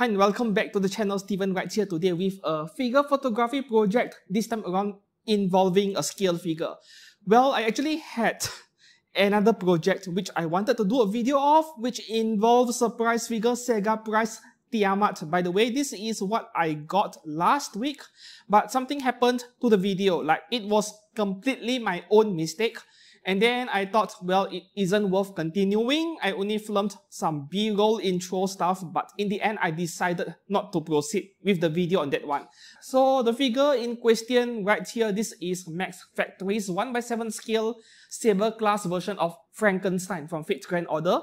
Hi and welcome back to the channel. Stephen Wright here today with a figure photography project, this time around involving a scale figure. Well, I actually had another project which I wanted to do a video of, which involves surprise figure Sega price Tiamat. By the way, this is what I got last week, but something happened to the video. Like, it was completely my own mistake. And then I thought, well, it isn't worth continuing. I only filmed some B-roll intro stuff, but in the end, I decided not to proceed with the video on that one. So the figure in question right here, this is Max Factory's 1/7 scale Saber-class version of Frankenstein from Fate Grand Order,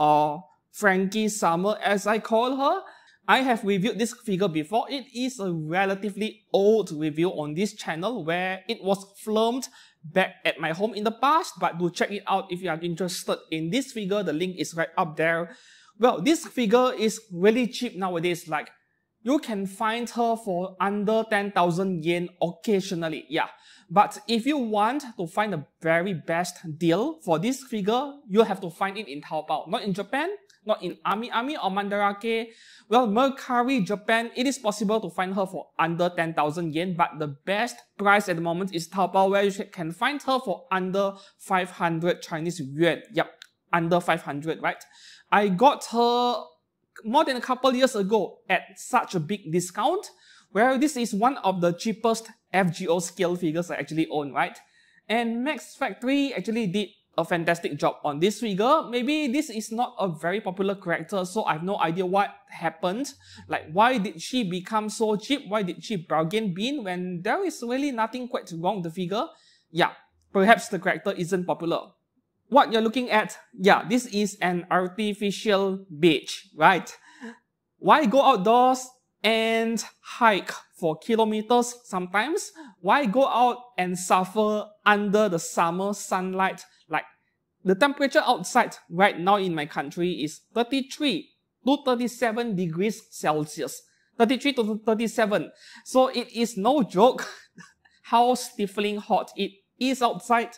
or Frankie Summer as I call her. I have reviewed this figure before. It is a relatively old review on this channel where it was filmed back at my home in the past, but do check it out if you are interested in this figure. The link is right up there. Well, this figure is really cheap nowadays. Like, you can find her for under 10,000 yen occasionally, yeah. But if you want to find the very best deal for this figure, you have to find it in Taobao, not in Japan, not in Ami Ami or Mandarake. Well, Mercari, Japan, it is possible to find her for under 10,000 yen, but the best price at the moment is Taobao, where you can find her for under 500 Chinese yuan. Yep, under 500, right? I got her more than a couple years ago at such a big discount, where this is one of the cheapest FGO scale figures I actually own, right? And Max Factory actually did a fantastic job on this figure. Maybe this is not a very popular character, so I have no idea what happened. Like, why did she become so cheap? Why did she bargain bin when there is really nothing quite wrong with the figure? Yeah, perhaps the character isn't popular. What you're looking at, yeah, this is an artificial beach, right? Why go outdoors and hike for kilometers sometimes? Why go out and suffer under the summer sunlight? Like, the temperature outside right now in my country is 33 to 37 degrees Celsius. 33 to 37. So it is no joke how stifling hot it is outside.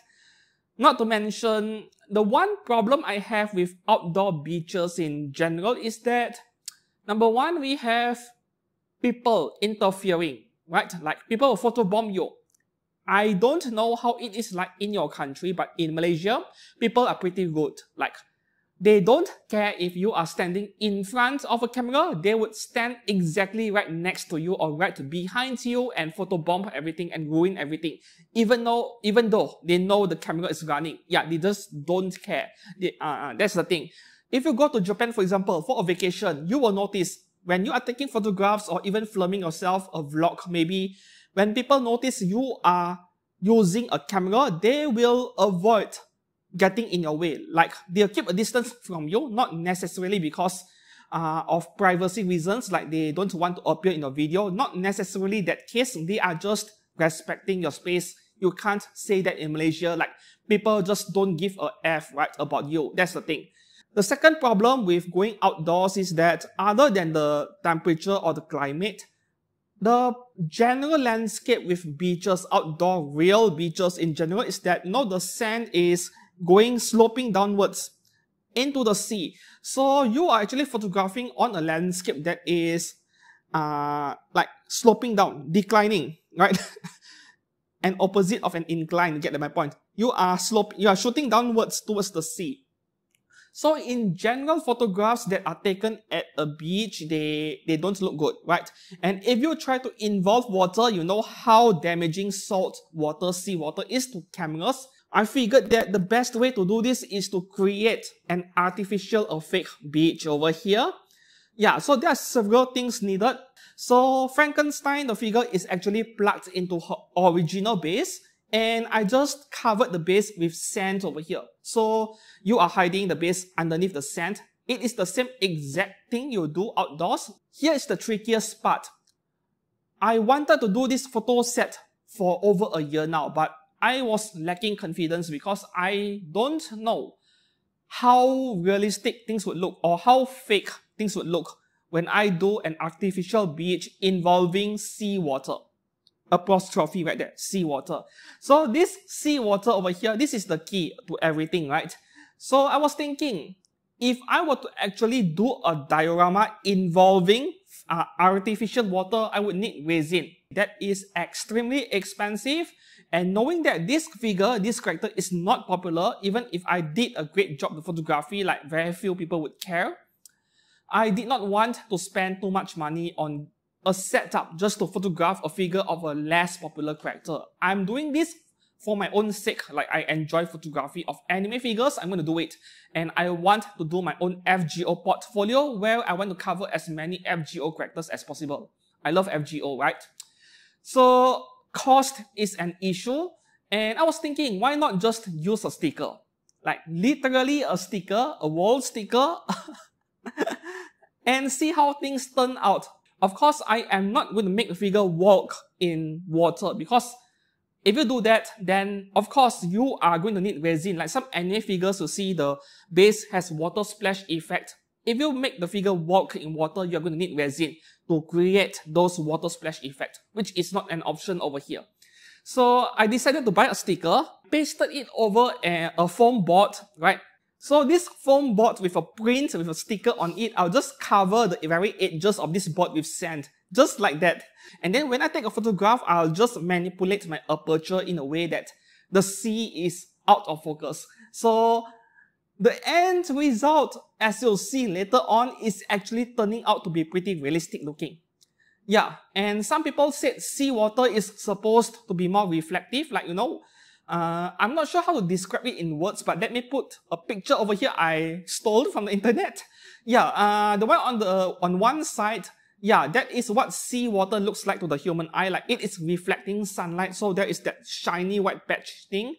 Not to mention, the one problem I have with outdoor beaches in general is that, number one, we have people interfering, right? Like, people will photobomb you. I don't know how it is like in your country, but in Malaysia, people are pretty rude. Like, they don't care if you are standing in front of a camera. They would stand exactly right next to you or right behind you and photobomb everything and ruin everything. Even though they know the camera is running. Yeah, they just don't care. That's the thing. If you go to Japan, for example, for a vacation, you will notice when you are taking photographs or even filming yourself, a vlog maybe, when people notice you are using a camera, they will avoid getting in your way. Like, they'll keep a distance from you, not necessarily because of privacy reasons, like they don't want to appear in your video. Not necessarily that case, they are just respecting your space. You can't say that in Malaysia. Like, people just don't give a F, right, about you. That's the thing. The second problem with going outdoors is that other than the temperature or the climate, the general landscape with beaches, outdoor real beaches in general, is that, you know, the sand is going sloping downwards into the sea. So you are actually photographing on a landscape that is like sloping down, declining, right? An opposite of an incline, get my point. You are shooting downwards towards the sea. So in general, photographs that are taken at a beach, they don't look good, right? And if you try to involve water, you know how damaging salt water, seawater is to cameras. I figured that the best way to do this is to create an artificial or fake beach over here. Yeah, so there are several things needed. So Frankenstein, the figure, is actually plugged into her original base. And I just covered the base with sand over here. So you are hiding the base underneath the sand. It is the same exact thing you do outdoors. Here is the trickiest part. I wanted to do this photo set for over a year now, but I was lacking confidence because I don't know how realistic things would look or how fake things would look when I do an artificial beach involving seawater. Apostrophe right there, seawater. So this seawater over here, this is the key to everything, right? So I was thinking, if I were to actually do a diorama involving artificial water, I would need resin. That is extremely expensive, and knowing that this figure, this character is not popular, even if I did a great job with photography, like very few people would care. I did not want to spend too much money on a setup just to photograph a figure of a less popular character. I'm doing this for my own sake. Like, I enjoy photography of anime figures, I'm going to do it. And I want to do my own FGO portfolio where I want to cover as many FGO characters as possible. I love FGO, right? So cost is an issue, and I was thinking, why not just use a sticker? Like literally a sticker, a wall sticker, and see how things turn out. Of course, I am not going to make a figure walk in water, because if you do that, then of course you are going to need resin. Like some anime figures, you see the base has water splash effect. If you make the figure walk in water, you're going to need resin to create those water splash effect, which is not an option over here. So I decided to buy a sticker, pasted it over a foam board, right? So this foam board with a print, with a sticker on it, I'll just cover the very edges of this board with sand, just like that. And then when I take a photograph, I'll just manipulate my aperture in a way that the sea is out of focus. So the end result, as you'll see later on, is actually turning out to be pretty realistic looking. Yeah, and some people said seawater is supposed to be more reflective, like, you know, I'm not sure how to describe it in words, but let me put a picture over here I stole from the internet. Yeah, the one on one side, yeah, that is what seawater looks like to the human eye, like it is reflecting sunlight, so there is that shiny white patch thing.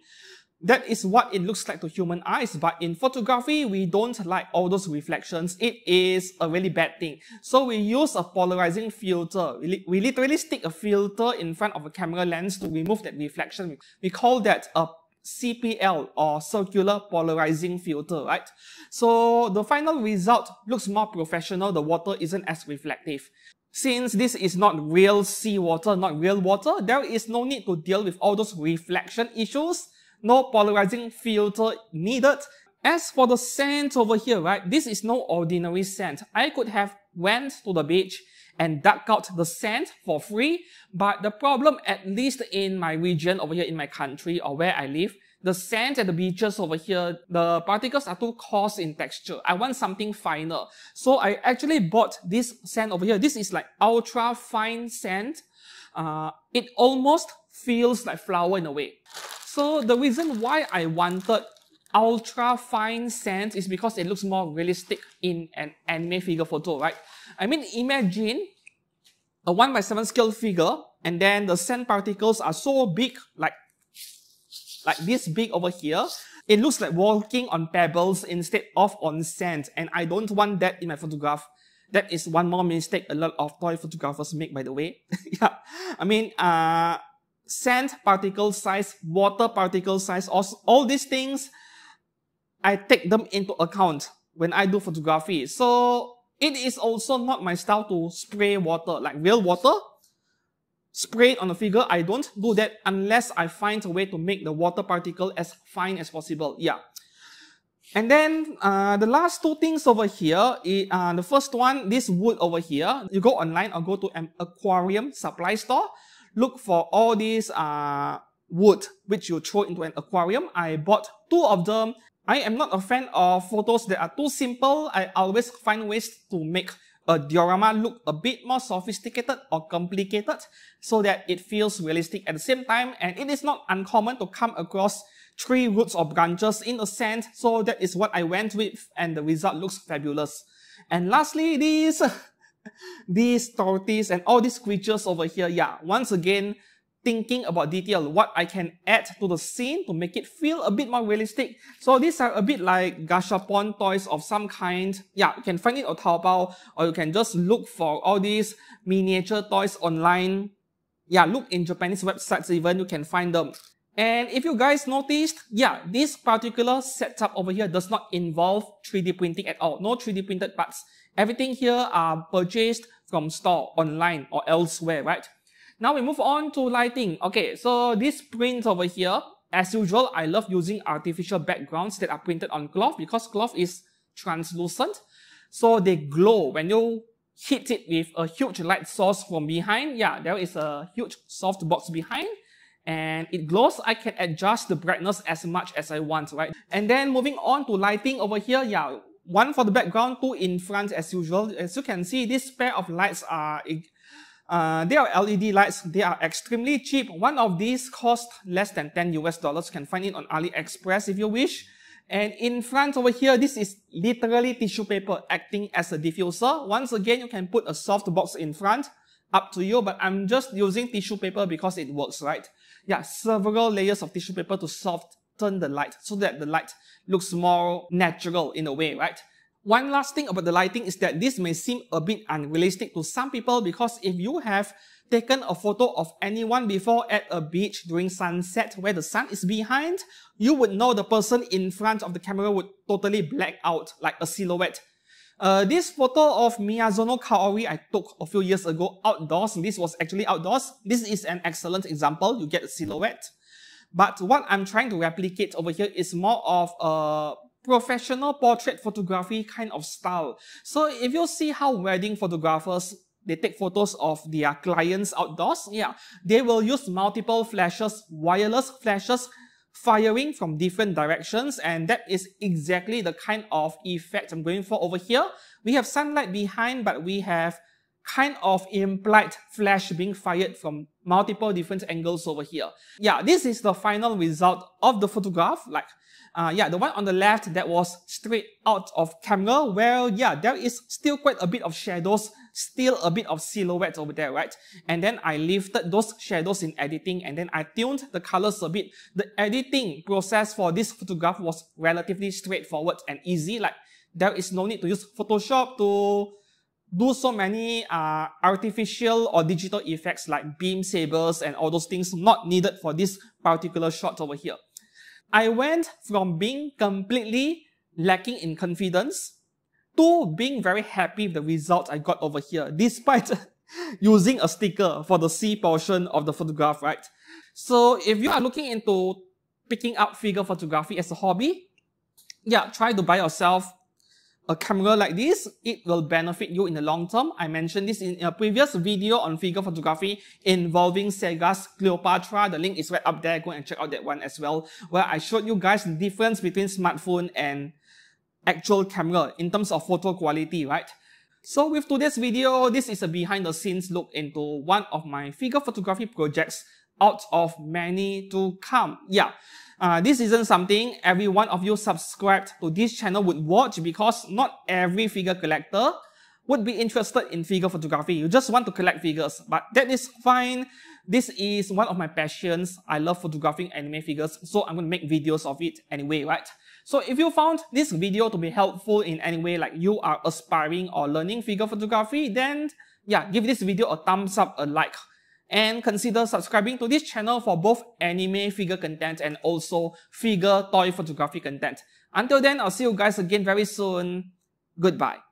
That is what it looks like to human eyes, but in photography, we don't like all those reflections. It is a really bad thing. So we use a polarizing filter. We literally stick a filter in front of a camera lens to remove that reflection. We call that a CPL, or circular polarizing filter, right? So the final result looks more professional. The water isn't as reflective. Since this is not real seawater, not real water, there is no need to deal with all those reflection issues. No polarizing filter needed. As for the sand over here, right, this is no ordinary sand. I could have went to the beach and dug out the sand for free, but the problem, at least in my region over here, in my country or where I live, the sand at the beaches over here, the particles are too coarse in texture. I want something finer. So I actually bought this sand over here. This is like ultra fine sand. It almost feels like flour in a way. So the reason why I wanted ultra fine sand is because it looks more realistic in an anime figure photo, right? I mean, imagine a 1/7 scale figure, and then the sand particles are so big, like this big over here. It looks like walking on pebbles instead of on sand, and I don't want that in my photograph. That is one more mistake a lot of toy photographers make, by the way. Yeah, I mean, sand particle size, water particle size, all these things, I take them into account when I do photography. So it is also not my style to spray water, like real water, spray it on a figure. I don't do that unless I find a way to make the water particle as fine as possible. Yeah. And then the last two things over here, the first one, this wood over here, you go online or go to an aquarium supply store. Look for all these wood which you throw into an aquarium. I bought two of them. I am not a fan of photos that are too simple. I always find ways to make a diorama look a bit more sophisticated or complicated so that it feels realistic at the same time. And it is not uncommon to come across tree roots or branches in the sand. So that is what I went with, and the result looks fabulous. And lastly, these tortoises and all these creatures over here, yeah, once again, thinking about detail, what I can add to the scene to make it feel a bit more realistic. So these are a bit like gashapon toys of some kind. Yeah, you can find it on Taobao, or you can just look for all these miniature toys online. Yeah, look in Japanese websites even, you can find them. And if you guys noticed, yeah, this particular setup over here does not involve 3D printing at all. No 3D printed parts. Everything here are purchased from store, online or elsewhere, right? Now we move on to lighting. Okay, so this print over here, as usual, I love using artificial backgrounds that are printed on cloth because cloth is translucent, so they glow when you hit it with a huge light source from behind. Yeah, there is a huge soft box behind and it glows. I can adjust the brightness as much as I want, right? And then moving on to lighting over here, yeah, one for the background, two in front as usual. As you can see, this pair of lights are, they are LED lights. They are extremely cheap. One of these cost less than $10. You can find it on AliExpress if you wish. And in front over here, this is literally tissue paper acting as a diffuser. Once again, you can put a soft box in front, up to you, but I'm just using tissue paper because it works, right? Yeah, several layers of tissue paper to soften the light so that the light looks more natural in a way, right? One last thing about the lighting is that this may seem a bit unrealistic to some people, because if you have taken a photo of anyone before at a beach during sunset where the sun is behind, you would know the person in front of the camera would totally black out like a silhouette. This photo of Miyazono Kaori I took a few years ago outdoors. This was actually outdoors. This is an excellent example. You get a silhouette. But what I'm trying to replicate over here is more of a professional portrait photography kind of style. So if you see how wedding photographers, they take photos of their clients outdoors, yeah, they will use multiple flashes, wireless flashes, firing from different directions, and that is exactly the kind of effect I'm going for over here. We have sunlight behind, but we have kind of implied flash being fired from multiple different angles over here. Yeah, this is the final result of the photograph. Like, yeah, the one on the left that was straight out of camera. Well, yeah, there is still quite a bit of shadows, still a bit of silhouette over there, right? And then I lifted those shadows in editing, and then I tuned the colors a bit. The editing process for this photograph was relatively straightforward and easy. Like, there is no need to use Photoshop to do so many artificial or digital effects like beam sabers and all those things, not needed for this particular shot over here. I went from being completely lacking in confidence to being very happy with the result I got over here, despite using a sticker for the C portion of the photograph, right? So if you are looking into picking up figure photography as a hobby, yeah, try to buy yourself a camera like this. It will benefit you in the long term. I mentioned this in a previous video on figure photography involving Sega's Cleopatra. The link is right up there. Go and check out that one as well, where I showed you guys the difference between smartphone and actual camera in terms of photo quality, right? So with today's video, this is a behind the scenes look into one of my figure photography projects out of many to come. Yeah, this isn't something every one of you subscribed to this channel would watch, because not every figure collector would be interested in figure photography. You just want to collect figures, but that is fine. This is one of my passions. I love photographing anime figures, so I'm going to make videos of it anyway, right? So if you found this video to be helpful in any way, like you are aspiring or learning figure photography, then yeah, give this video a thumbs up, a like, and consider subscribing to this channel for both anime figure content and also figure toy photography content. Until then, I'll see you guys again very soon. Goodbye.